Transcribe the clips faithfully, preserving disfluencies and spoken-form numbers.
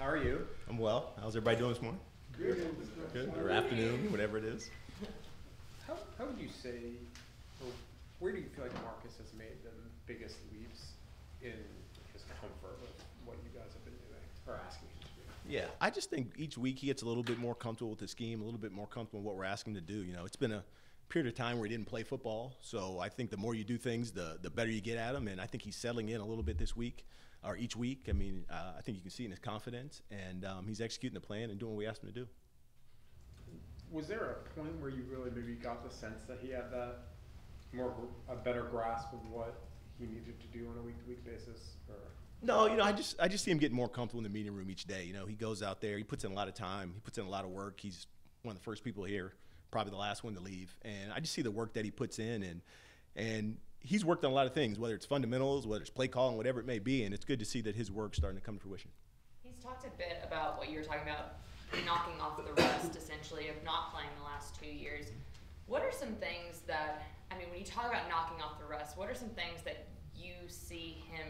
How are you? I'm well. How's everybody doing this morning? Good. Good. Or afternoon, whatever it is. How, how would you say, or where do you feel like Marcus has made the biggest leaps in his comfort with what you guys have been doing or asking him to do? Yeah, I just think each week he gets a little bit more comfortable with his scheme, a little bit more comfortable with what we're asking him to do. You know, it's been a period of time where he didn't play football, so I think the more you do things, the the better you get at him, and I think he's settling in a little bit this week, or each week. I mean, uh, I think you can see in his confidence, and um, he's executing the plan and doing what we asked him to do. Was there a point where you really maybe got the sense that he had that more a better grasp of what he needed to do on a week-to-week basis? Or? No, you know, I just I just see him getting more comfortable in the meeting room each day. You know, he goes out there, he puts in a lot of time, he puts in a lot of work. He's one of the first people here, probably the last one to leave, and I just see the work that he puts in, and and he's worked on a lot of things, whether it's fundamentals, whether it's play calling, whatever it may be, and it's good to see that his work's starting to come to fruition. He's talked a bit about what you were talking about, knocking off the rust, essentially, of not playing the last two years. What are some things that, I mean, when you talk about knocking off the rust, what are some things that you see him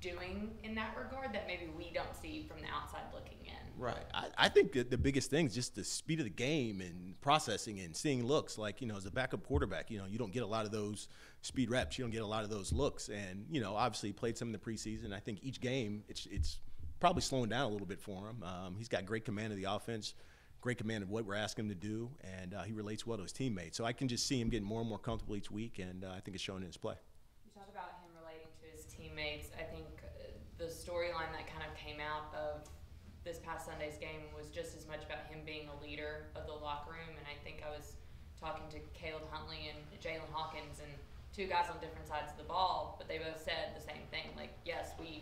doing in that regard that maybe we don't see from the outside looking in? Right. I, I think that the biggest thing is just the speed of the game and processing and seeing looks. Like, you know, as a backup quarterback, you know, you don't get a lot of those speed reps. You don't get a lot of those looks. And, you know, obviously played some in the preseason. I think each game it's it's probably slowing down a little bit for him. Um, he's got great command of the offense, great command of what we're asking him to do, and uh, he relates well to his teammates. So I can just see him getting more and more comfortable each week, and uh, I think it's shown in his play. You talk about him relating to his teammates. I think the storyline that kind of came out of this past Sunday's game was just as much about him being a leader of the locker room, and I think I was talking to Caleb Huntley and Jalen Hawkins and two guys on different sides of the ball, but they both said the same thing, like, yes, we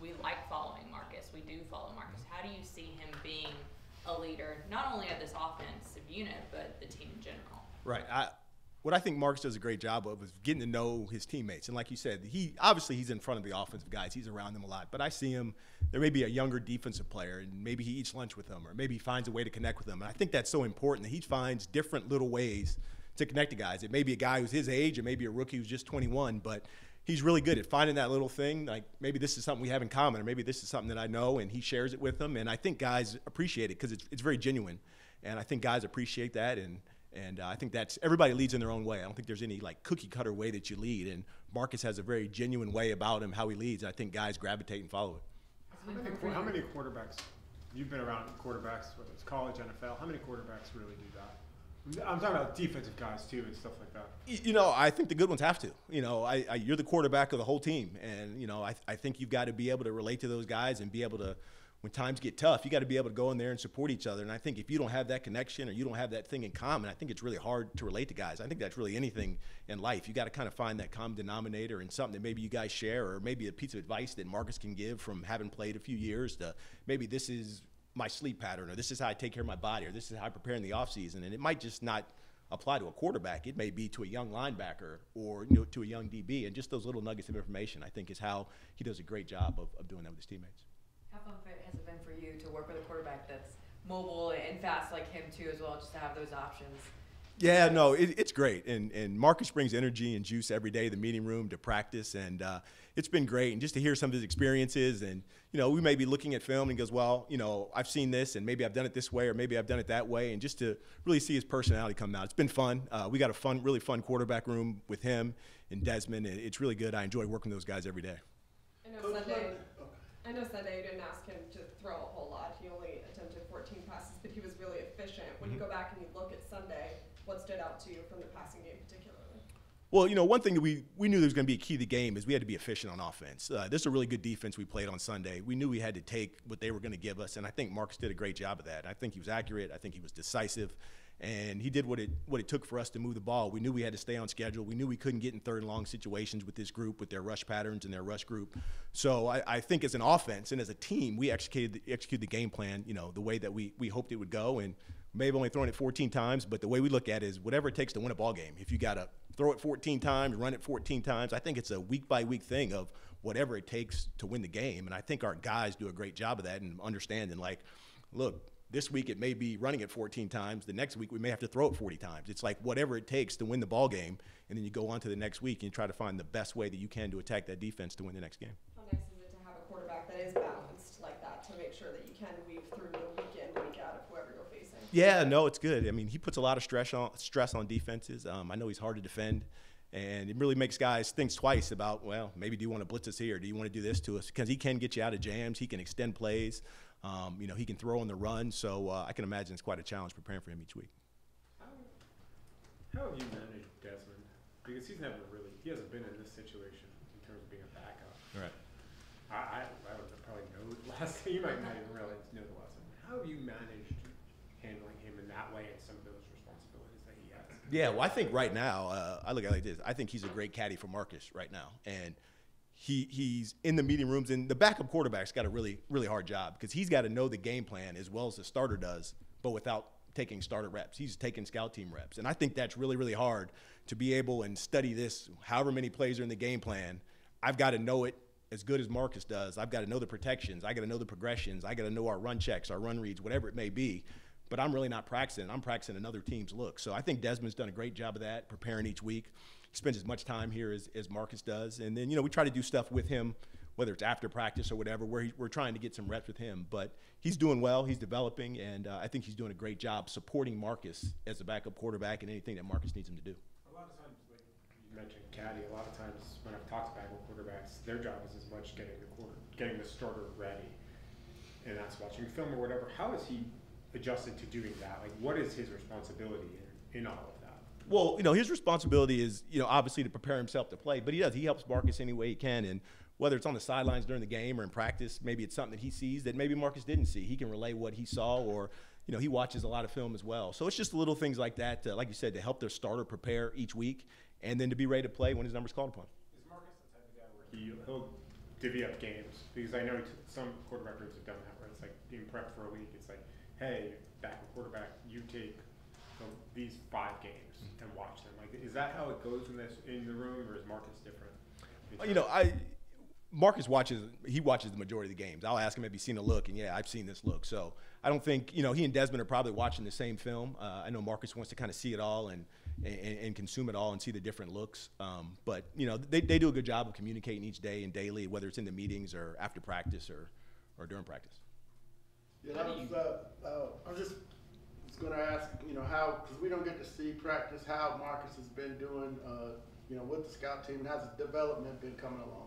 we like following Marcus, we do follow Marcus. How do you see him being a leader, not only of this offensive unit, but the team in general? Right. I What I think Marcus does a great job of is getting to know his teammates. And like you said, he obviously he's in front of the offensive guys. He's around them a lot. But I see him, there may be a younger defensive player, and maybe he eats lunch with them, or maybe he finds a way to connect with them. And I think that's so important that he finds different little ways to connect to guys. It may be a guy who's his age, or maybe a rookie who's just twenty-one, but he's really good at finding that little thing. Like, maybe this is something we have in common, or maybe this is something that I know, and he shares it with them. And I think guys appreciate it because it's, it's very genuine. And I think guys appreciate that. And And uh, I think that's, everybody leads in their own way. I don't think there's any like cookie cutter way that you lead. And Marcus has a very genuine way about him, how he leads. I think guys gravitate and follow it. How many, how many quarterbacks, you've been around quarterbacks, whether it's college, N F L, how many quarterbacks really do that? I'm talking about defensive guys too and stuff like that. You know, I think the good ones have to. You know, I, I, you're the quarterback of the whole team. And, you know, I, I think you've got to be able to relate to those guys and be able to, when times get tough, you got to be able to go in there and support each other. And I think if you don't have that connection or you don't have that thing in common, I think it's really hard to relate to guys. I think that's really anything in life. You got to kind of find that common denominator and something that maybe you guys share, or maybe a piece of advice that Marcus can give from having played a few years to maybe this is my sleep pattern, or this is how I take care of my body, or this is how I prepare in the offseason. And it might just not apply to a quarterback. It may be to a young linebacker, or you know, to a young D B. And just those little nuggets of information, I think, is how he does a great job of, of doing that with his teammates. How fun has it been for you to work with a quarterback that's mobile and fast like him too, as well, just to have those options? Yeah, no, it, it's great. And, and Marcus brings energy and juice every day to the meeting room, to practice, and uh, it's been great. And just to hear some of his experiences, and, you know, we may be looking at film and he goes, well, you know, I've seen this, and maybe I've done it this way, or maybe I've done it that way, and just to really see his personality come out. It's been fun. Uh, we got a fun, really fun quarterback room with him and Desmond. And it's really good. I enjoy working with those guys every day. I know Sunday. I know Sunday you didn't ask him to throw a whole lot. He only attempted fourteen passes, but he was really efficient. When you go back and you look at Sunday, what stood out to you from the passing game particularly? Well, you know, one thing that we, we knew there was going to be a key to the game is we had to be efficient on offense. Uh, this is a really good defense we played on Sunday. We knew we had to take what they were going to give us, and I think Marcus did a great job of that. I think he was accurate. I think he was decisive. And he did what it what it took for us to move the ball. We knew we had to stay on schedule. We knew we couldn't get in third and long situations with this group, with their rush patterns and their rush group. So I, I think as an offense and as a team, we executed executed the game plan, you know, the way that we, we hoped it would go. And we may have only thrown it fourteen times, but the way we look at it is whatever it takes to win a ball game. If you got to throw it fourteen times, run it fourteen times, I think it's a week-by-week thing of whatever it takes to win the game. And I think our guys do a great job of that and understanding, like, look, this week it may be running it fourteen times. The next week we may have to throw it forty times. It's like whatever it takes to win the ball game, and then you go on to the next week and you try to find the best way that you can to attack that defense to win the next game. How nice is it to have a quarterback that is balanced like that to make sure that that you can weave through week in, week out of whoever you're facing? Yeah, no, it's good. I mean, he puts a lot of stress on stress on defenses. Um, I know he's hard to defend, and it really makes guys think twice about, well, maybe do you want to blitz us here? Do you want to do this to us? Because he can get you out of jams. He can extend plays. Um, you know, he can throw on the run. So uh, I can imagine it's quite a challenge preparing for him each week. How have you managed Desmond? Because he's never really – he hasn't been in this situation in terms of being a backup. Right. I, I, I don't know, probably know the last – you might not even realize know the last name. How have you managed handling him in that way and some of those responsibilities that he has? Yeah, well, I think right now uh, – I look at it like this. I think he's a great caddy for Marcus right now. And he he's in the meeting rooms. And the backup quarterback's got a really, really hard job because he's got to know the game plan as well as the starter does, but without – taking starter reps. He's taking scout team reps. And I think that's really, really hard to be able and study this, however many plays are in the game plan. I've got to know it as good as Marcus does. I've got to know the protections. I got to know the progressions. I got to know our run checks, our run reads, whatever it may be. But I'm really not practicing. I'm practicing another team's look. So I think Desmond's done a great job of that, preparing each week. He spends as much time here as, as Marcus does. And then, you know, we try to do stuff with him, whether it's after practice or whatever, where he, we're trying to get some reps with him. But he's doing well. He's developing, and uh, I think he's doing a great job supporting Marcus as the backup quarterback and anything that Marcus needs him to do. A lot of times, like you mentioned Caddy, a lot of times when I've talked to backup quarterbacks, their job is as much getting the quarter, getting the starter ready, and that's watching film or whatever. How is he adjusted to doing that? Like, what is his responsibility in, in all of that? Well, you know, his responsibility is, you know, obviously to prepare himself to play, but he does. He helps Marcus any way he can, and whether it's on the sidelines during the game or in practice, maybe it's something that he sees that maybe Marcus didn't see. He can relay what he saw, or, you know, he watches a lot of film as well. So it's just little things like that, to, like you said, to help their starter prepare each week and then to be ready to play when his number's called upon. Is Marcus the type of guy where he, he'll divvy up games? Because I know some quarterback groups have done that, where it's like being prepped for a week, it's like, hey, backup quarterback, you take these five games and watch them. Like, is that how it goes in, this, in the room, or is Marcus different? You know, I – Marcus watches, he watches the majority of the games. I'll ask him, have you seen a look? And yeah, I've seen this look. So I don't think, you know, he and Desmond are probably watching the same film. Uh, I know Marcus wants to kind of see it all and, and, and consume it all and see the different looks. Um, but, you know, they, they do a good job of communicating each day and daily, whether it's in the meetings or after practice or, or during practice. Yeah, that was, uh, uh, I was just was going to ask, you know, how, because we don't get to see practice, how Marcus has been doing, uh, you know, with the scout team, and how's the development been coming along?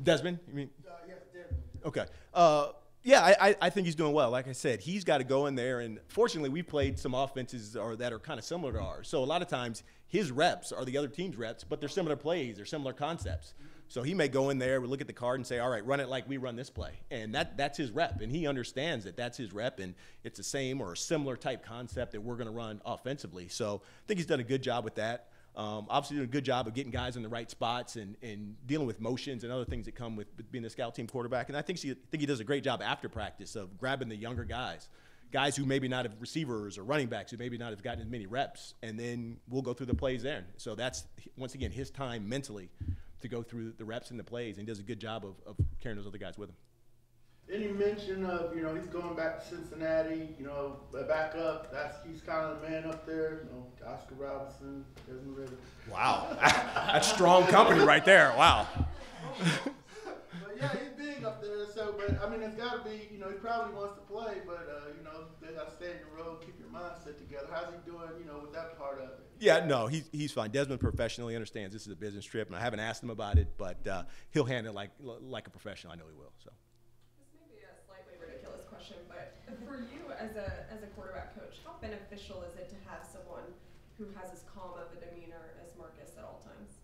Desmond, you mean? Uh, yes, Desmond. Okay. Uh, yeah, I, I think he's doing well. Like I said, he's got to go in there, and fortunately we played some offenses or that are kind of similar to ours. So a lot of times his reps are the other team's reps, but they're similar plays or similar concepts. So he may go in there, we look at the card and say, all right, run it like we run this play. And that that's his rep, and he understands that that's his rep, and it's the same or a similar type concept that we're going to run offensively. So I think he's done a good job with that. Um, obviously doing a good job of getting guys in the right spots and, and dealing with motions and other things that come with being a scout team quarterback. And I think, she, I think he does a great job after practice of grabbing the younger guys, guys who maybe not have receivers or running backs who maybe not have gotten as many reps, and then we'll go through the plays there. So that's, once again, his time mentally to go through the reps and the plays, and he does a good job of, of carrying those other guys with him. Any mention of, you know, he's going back to Cincinnati, you know, back up. That's, he's kind of the man up there, you know, Oscar Robinson, Desmond Ritter. Wow. That's strong company right there. Wow. But, yeah, he's big up there. So, but, I mean, it's got to be, you know, he probably wants to play, but, uh, you know, they got to stay in the road, keep your mindset together. How's he doing, you know, with that part of it? Yeah, no, he's, he's fine. Desmond professionally understands this is a business trip, and I haven't asked him about it, but uh, he'll handle it like, like a professional. I know he will, so. But for you as a as a quarterback coach, how beneficial is it to have someone who has as calm of a demeanor as Marcus at all times?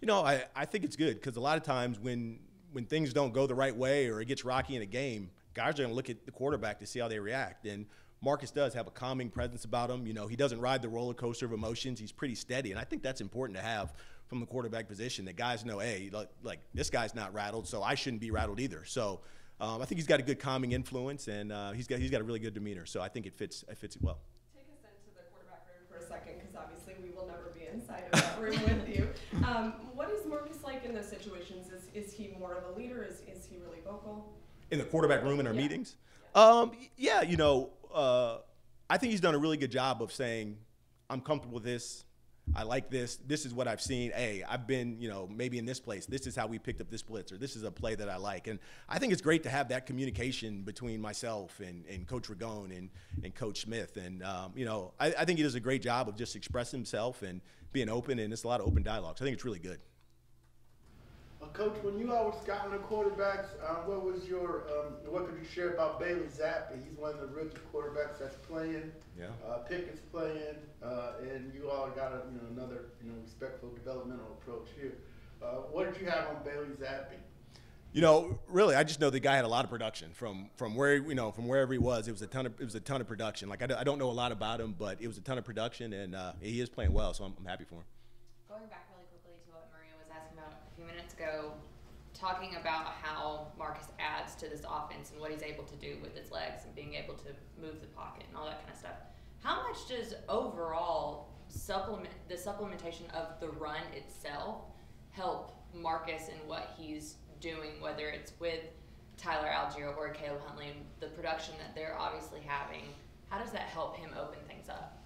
You know, I, I think it's good, because a lot of times when when things don't go the right way or it gets rocky in a game, guys are going to look at the quarterback to see how they react. And Marcus does have a calming presence about him. You know, he doesn't ride the roller coaster of emotions. He's pretty steady, and I think that's important to have from the quarterback position, that guys know, hey, like, like this guy's not rattled, so I shouldn't be rattled either. So. Um, I think he's got a good calming influence, and uh, he's got he's got a really good demeanor. So I think it fits it fits well. Take us into the quarterback room for a second, because obviously we will never be inside of that room with you. Um, what is Marcus like in those situations? Is is he more of a leader? Is is he really vocal? In the quarterback room in our yeah. meetings? Yeah. Um, yeah, you know, uh, I think he's done a really good job of saying, I'm comfortable with this. I like this. This is what I've seen. Hey, I've been, you know, maybe in this place. This is how we picked up this blitz, or this is a play that I like. And I think it's great to have that communication between myself and, and Coach Ragone and, and Coach Smith. And, um, you know, I, I think he does a great job of just expressing himself and being open, and it's a lot of open dialogue. So I think it's really good. Well, Coach, when you all were scouting the quarterbacks, um, what was your um, – what could you share about Bailey Zappi? He's one of the rookie quarterbacks that's playing. Yeah. Uh, Pickett's playing, uh, and you all got a, you know, another you know respectful developmental approach here. Uh, what did you have on Bailey Zappi? You know, really, I just know the guy had a lot of production from from where you know from wherever he was. It was a ton of it was a ton of production. Like I, d I don't know a lot about him, but it was a ton of production, and uh, he is playing well, so I'm, I'm happy for him. Going back really quickly to what Maria was asking about a few minutes ago, talking about how Marcus adds to this offense and what he's able to do with his legs and being able to move the pocket and all that kind of stuff. How much does overall supplement the supplementation of the run itself help Marcus in what he's doing, whether it's with Tyler Algier or Caleb Huntley, and the production that they're obviously having? How does that help him open things up?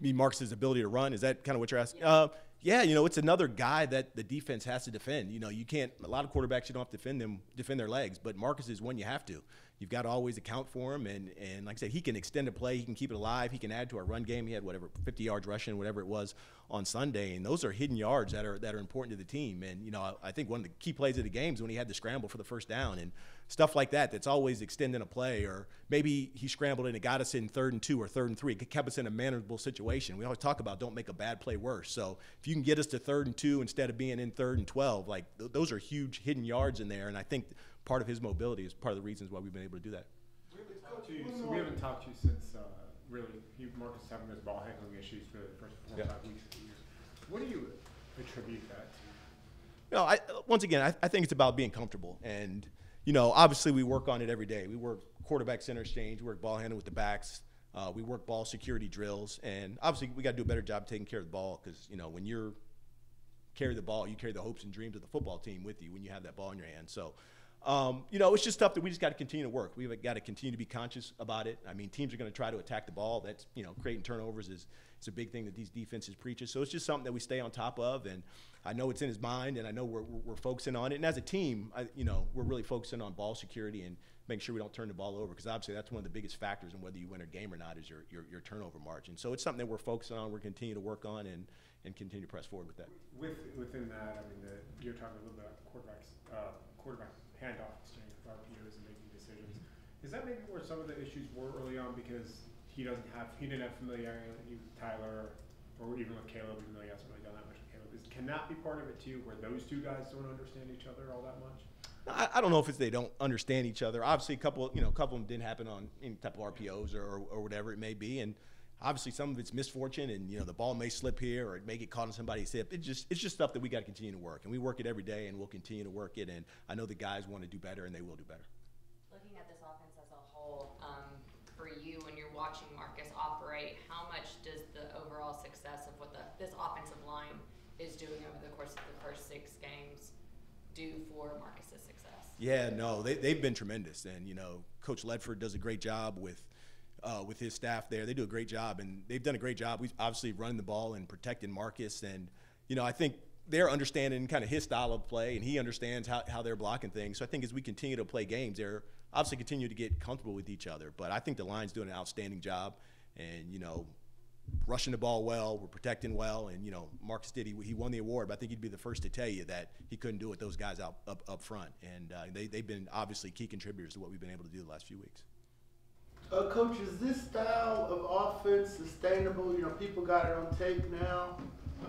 You mean Marcus's ability to run? Is that kind of what you're asking? Yeah. Uh, Yeah, you know, it's another guy that the defense has to defend. You know, you can't – a lot of quarterbacks, you don't have to defend them, defend their legs, but Marcus is one you have to. You've got to always account for him, and, and like I said, he can extend a play. He can keep it alive. He can add to our run game. He had whatever, fifty yards rushing, whatever it was on Sunday, and those are hidden yards that are that are important to the team. And, you know, I, I think one of the key plays of the game is when he had to scramble for the first down and stuff like that. That's always extending a play, or maybe he scrambled and it got us in third and two or third and three. It kept us in a manageable situation. We always talk about don't make a bad play worse. So if you can get us to third and two instead of being in third and twelve, like th those are huge hidden yards in there, and I think – part of his mobility is part of the reasons why we've been able to do that. We haven't talked to you, so we haven't talked to you since uh, really Marcus having those ball handling issues for the first four yeah. or five weeks of the year. What do you attribute that to? You know, I, once again, I, I think it's about being comfortable. And, you know, obviously we work on it every day. We work quarterback center exchange, we work ball handling with the backs, uh, we work ball security drills. And obviously we got to do a better job taking care of the ball because, you know, when you're carry the ball, you carry the hopes and dreams of the football team with you when you have that ball in your hand. So. Um, you know, it's just stuff that we just got to continue to work. We've got to continue to be conscious about it. I mean, teams are going to try to attack the ball. That's, you know, creating turnovers is it's a big thing that these defenses preach. So it's just something that we stay on top of. And I know it's in his mind, and I know we're, we're focusing on it. And as a team, I, you know, we're really focusing on ball security and making sure we don't turn the ball over, because obviously that's one of the biggest factors in whether you win a game or not is your, your, your turnover margin. So it's something that we're focusing on, we're continuing to work on, and, and continue to press forward with that. With, within that, I mean, the, you're talking a little bit about quarterbacks, uh, quarterback handoff exchange with R P Os and making decisions. Is that maybe where some of the issues were early on, because he doesn't have he didn't have familiarity with Tyler or even with Caleb, even though he hasn't really done that much with Caleb? Is, can that be part of it too, where those two guys don't understand each other all that much? I, I don't know if it's they don't understand each other. Obviously, a couple you know a couple of them didn't happen on any type of R P Os or or whatever it may be, and obviously some of it's misfortune, and you know the ball may slip here or it may get caught on somebody's hip. It just it's just stuff that we got to continue to work, and we work it every day, and we'll continue to work it. And I know the guys want to do better, and they will do better. Looking at this offense as a whole, um, for you when you're watching Marcus operate, how much does the overall success of what the, this offensive line is doing over the course of the first six games do for Marcus's success? Yeah, no, they they've been tremendous, and you know Coach Ledford does a great job with. Uh, with his staff there. They do a great job, and they've done a great job. We've obviously running the ball and protecting Marcus, and, you know, I think they're understanding kind of his style of play, and he understands how, how they're blocking things. So I think as we continue to play games, they're obviously continue to get comfortable with each other. But I think the line's doing an outstanding job, and, you know, rushing the ball well, we're protecting well, and, you know, Marcus did. He, he won the award, but I think he'd be the first to tell you that he couldn't do it with those guys out up, up front. And uh, they, they've been obviously key contributors to what we've been able to do the last few weeks. Uh, Coach, is this style of offense sustainable? You know, people got it on tape now.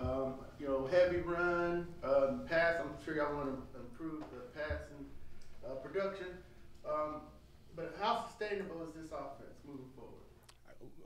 Um, you know, heavy run, um, pass. I'm sure y'all want to improve the passing uh, production. Um, but how sustainable is this offense moving forward?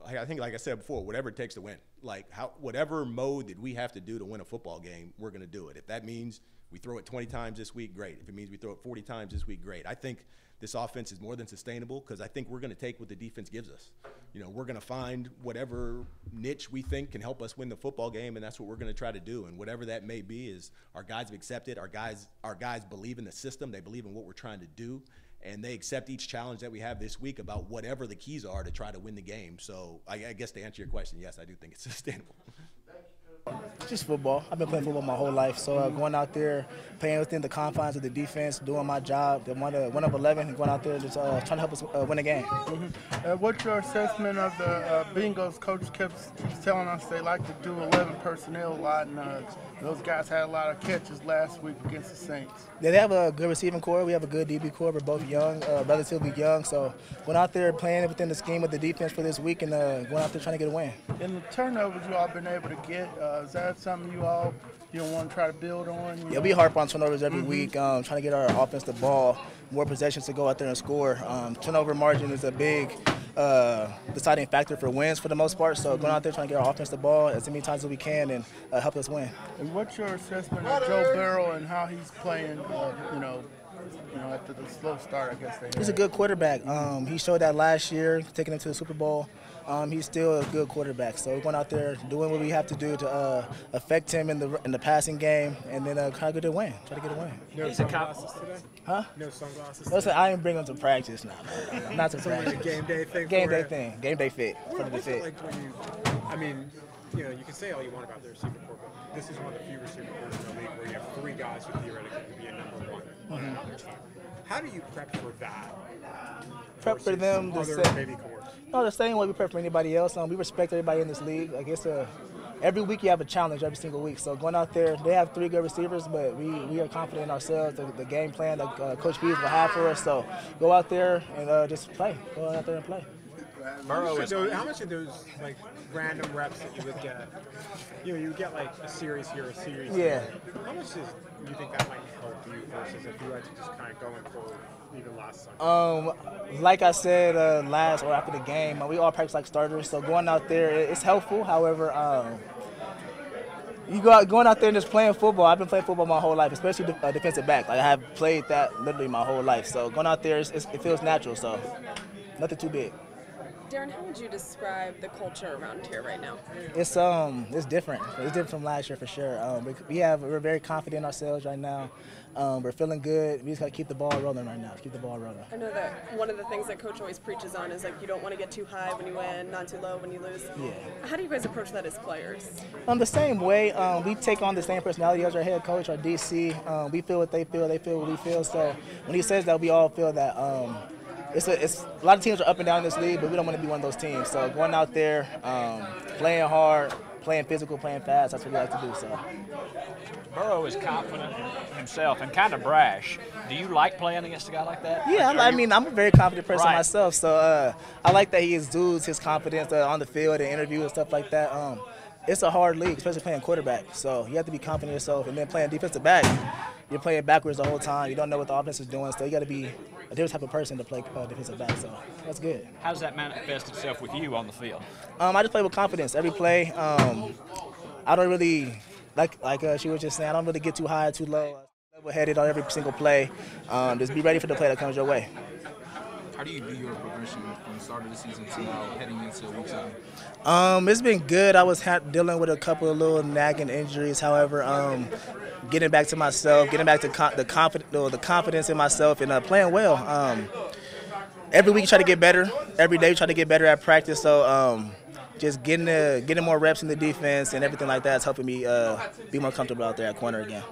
I, I think, like I said before, whatever it takes to win. Like, how, whatever mode that we have to do to win a football game, we're going to do it. If that means we throw it twenty times this week, great. If it means we throw it forty times this week, great. I think this offense is more than sustainable, because I think we're going to take what the defense gives us. You know, we're going to find whatever niche we think can help us win the football game, and that's what we're going to try to do. And whatever that may be is our guys have accepted. Our guys, our guys believe in the system. They believe in what we're trying to do, and they accept each challenge that we have this week about whatever the keys are to try to win the game. So I, I guess to answer your question, yes, I do think it's sustainable. Just football. I've been playing football my whole life, so uh, going out there, playing within the confines of the defense, doing my job, the one, uh, one of eleven, and going out there just uh, trying to help us uh, win a game. Mm-hmm. Uh, what's your assessment of the uh, Bengals? Coach kept telling us they like to do eleven personnel a lot, and uh, those guys had a lot of catches last week against the Saints. Yeah, they have a good receiving core. We have a good D B core. We're both young, uh, relatively young, so going out there playing within the scheme of the defense for this week and uh, going out there trying to get a win. And the turnovers you all been able to get, uh, is that something you all you want to try to build on? Yeah, know? We harp on turnovers every mm-hmm. week, um, trying to get our offense the ball, more possessions to go out there and score. Um, turnover margin is a big uh, deciding factor for wins for the most part, so mm-hmm. going out there trying to get our offense the ball as many times as we can and uh, help us win. And what's your assessment of Joe Burrow and how he's playing, uh, you know, You know, after the slow start, I guess they had. He's a good quarterback. Um, he showed that last year, taking him to the Super Bowl. Um, he's still a good quarterback. So we're going out there doing what we have to do to uh, affect him in the in the passing game, and then uh, try to get a win. Try to get a win. No sunglasses today? Huh? No sunglasses. Today. Listen, I didn't bring them to practice now. No, no, not to so practice. Like a game day thing. Game day it. thing. Game day fit. What, for the fit. Like when you, I mean, you know, you can say all you want about the receiver corps, but this is one of the few receiver corps in the league where you have three guys who theoretically could be a number one. Mm-hmm. How do you prep for that? Prep for them the same. No, the same way we prep for anybody else. Um, we respect everybody in this league. Like it's a, every week you have a challenge every single week. So going out there, they have three good receivers, but we, we are confident in ourselves, the, the game plan that uh, Coach B is behind for us. So go out there and uh, just play. Go out there and play. Burrow is those, how much of those like random reps that you would get? You know, you would get like a series here, a series yeah. here. How much do you think that might help you versus if you had to just kind of go and forward even last Sunday? Um, like I said uh, last or after the game, we all practice like starters, so going out there it's helpful. However, um, you go out, going out there and just playing football. I've been playing football my whole life, especially de uh, defensive back. Like I have played that literally my whole life. So going out there, it's, it's, it feels natural. So nothing too big. Darren, how would you describe the culture around here right now? It's um, it's different. It's different from last year for sure. Um, we, we have we're very confident in ourselves right now. Um, we're feeling good. We just gotta keep the ball rolling right now. Keep the ball rolling. I know that one of the things that Coach always preaches on is like you don't want to get too high when you win, not too low when you lose. Yeah. How do you guys approach that as players? Um, the same way. Um, we take on the same personality as our head coach, our D C. Um, we feel what they feel. They feel what we feel. So when he says that, we all feel that. Um, It's a, it's, a lot of teams are up and down in this league, but we don't want to be one of those teams. So going out there, um, playing hard, playing physical, playing fast, that's what we like to do. So Burrow is confident in himself and kind of brash. Do you like playing against a guy like that? Yeah, I, I mean, I'm a very confident person right. myself, so uh, I like that he exudes his confidence uh, on the field and interview and stuff like that. Um, it's a hard league, especially playing quarterback, so you have to be confident in yourself. And then playing defensive back, you're playing backwards the whole time. You don't know what the offense is doing, so you got to be a different type of person to play uh, defensive back, so that's good. How does that manifest itself with you on the field? Um, I just play with confidence every play. Um, I don't really, like like uh, she was just saying, I don't really get too high, too low. Level-headed on every single play. Um, just be ready for the play that comes your way. How do you do your progression from the start of the season to now heading into week seven? Um, it's been good. I was ha dealing with a couple of little nagging injuries. However, um, getting back to myself, getting back to co the, confident, or the confidence in myself and uh, playing well. Um, every week you try to get better. Every day you try to get better at practice. So um, just getting, the, getting more reps in the defense and everything like that is helping me uh, be more comfortable out there at corner again.